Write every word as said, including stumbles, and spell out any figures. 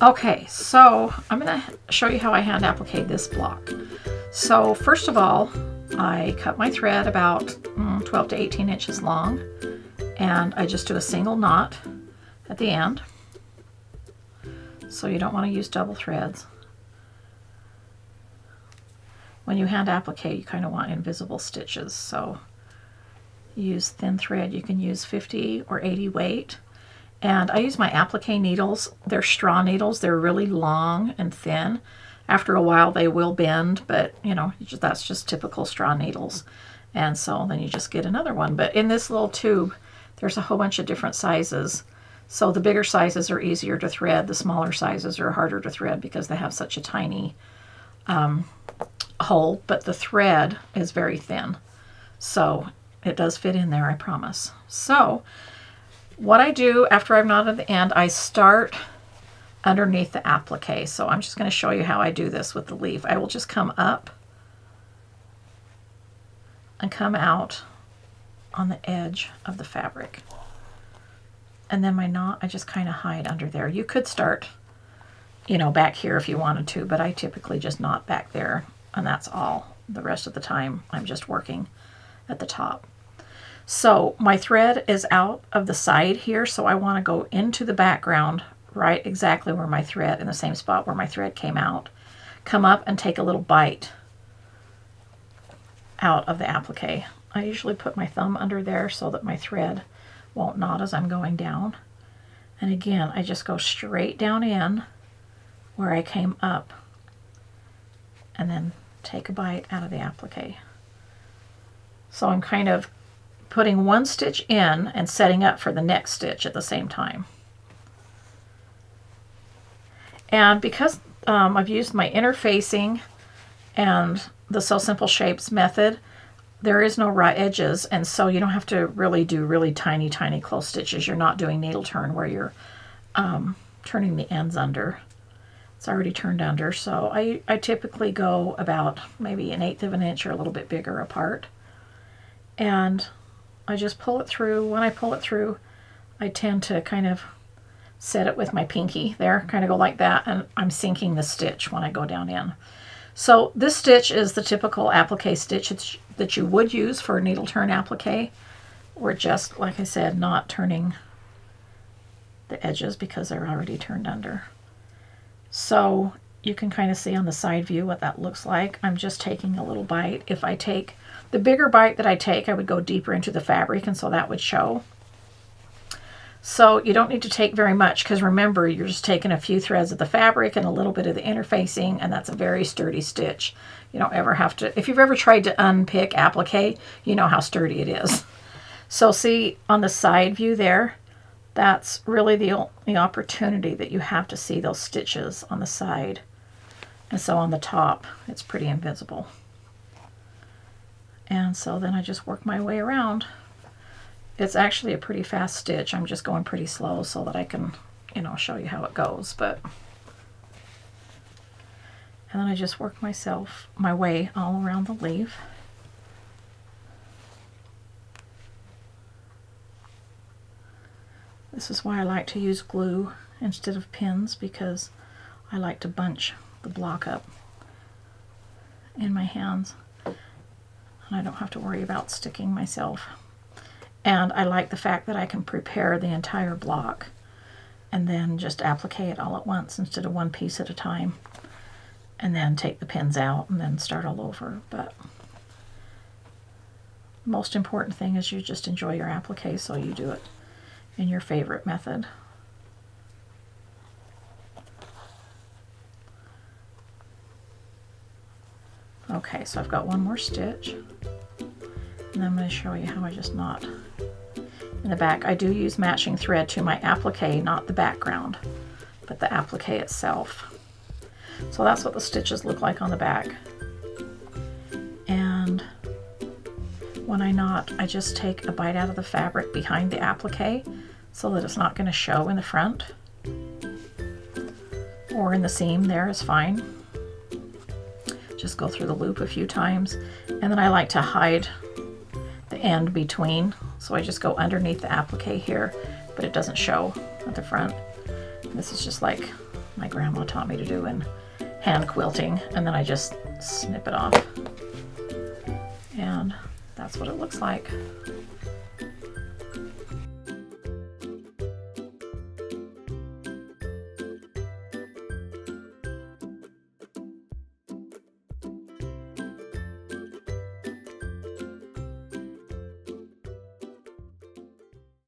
Okay, so I'm going to show you how I hand applique this block. So first of all, I cut my thread about mm, twelve to eighteen inches long, and I just do a single knot at the end. So you don't want to use double threads. When you hand applique, you kind of want invisible stitches, so use thin thread. You can use fifty or eighty weight. And I use my applique needles. They're straw needles. They're really long and thin. After a while they will bend, but you know, that's just typical straw needles. And so then you just get another one. But in this little tube, there's a whole bunch of different sizes. So the bigger sizes are easier to thread. The smaller sizes are harder to thread because they have such a tiny um, hole, but the thread is very thin. So it does fit in there, I promise. So what I do after I've knotted the end, I start underneath the applique. So I'm just going to show you how I do this with the leaf. I will just come up and come out on the edge of the fabric. And then my knot, I just kind of hide under there. You could start, you know, back here if you wanted to, but I typically just knot back there, and that's all. The rest of the time, I'm just working at the top. So my thread is out of the side here, so I want to go into the background right exactly where my thread, in the same spot where my thread came out. Come up and take a little bite out of the applique. I usually put my thumb under there so that my thread won't knot as I'm going down. And again, I just go straight down in where I came up and then take a bite out of the applique. So I'm kind of putting one stitch in and setting up for the next stitch at the same time. And because um, I've used my interfacing and the So Simple Shapes method, there is no raw edges, and so you don't have to really do really tiny, tiny close stitches. You're not doing needle turn where you're um, turning the ends under. It's already turned under, so I, I typically go about maybe an eighth of an inch or a little bit bigger apart. And I just pull it through. When I pull it through, I tend to kind of set it with my pinky there, kind of go like that, and I'm sinking the stitch when I go down in. So this stitch is the typical applique stitch that you would use for a needle turn applique. We're just, like I said, not turning the edges because they're already turned under. So you can kind of see on the side view what that looks like. I'm just taking a little bite. If I take the bigger bite that I take, I would go deeper into the fabric, and so that would show. So you don't need to take very much, because remember, you're just taking a few threads of the fabric and a little bit of the interfacing, and that's a very sturdy stitch. You don't ever have to, if you've ever tried to unpick applique, you know how sturdy it is. So see on the side view there, that's really the, the opportunity that you have to see those stitches on the side. And so on the top, it's pretty invisible. And so then I just work my way around. It's actually a pretty fast stitch. I'm just going pretty slow so that I can, you know, show you how it goes. But and then I just work myself, my way all around the leaf. This is why I like to use glue instead of pins, because I like to bunch the block up in my hands. And I don't have to worry about sticking myself. And I like the fact that I can prepare the entire block and then just applique it all at once instead of one piece at a time, and then take the pins out and then start all over. But the most important thing is you just enjoy your applique, so you do it in your favorite method. Okay, so I've got one more stitch, and I'm going to show you how I just knot in the back. I do use matching thread to my applique, not the background, but the applique itself. So that's what the stitches look like on the back. And when I knot, I just take a bite out of the fabric behind the applique so that it's not going to show in the front, or in the seam there is fine. Just go through the loop a few times, and then I like to hide the end between, so I just go underneath the applique here, but it doesn't show at the front. This is just like my grandma taught me to do in hand quilting, and then I just snip it off, and that's what it looks like.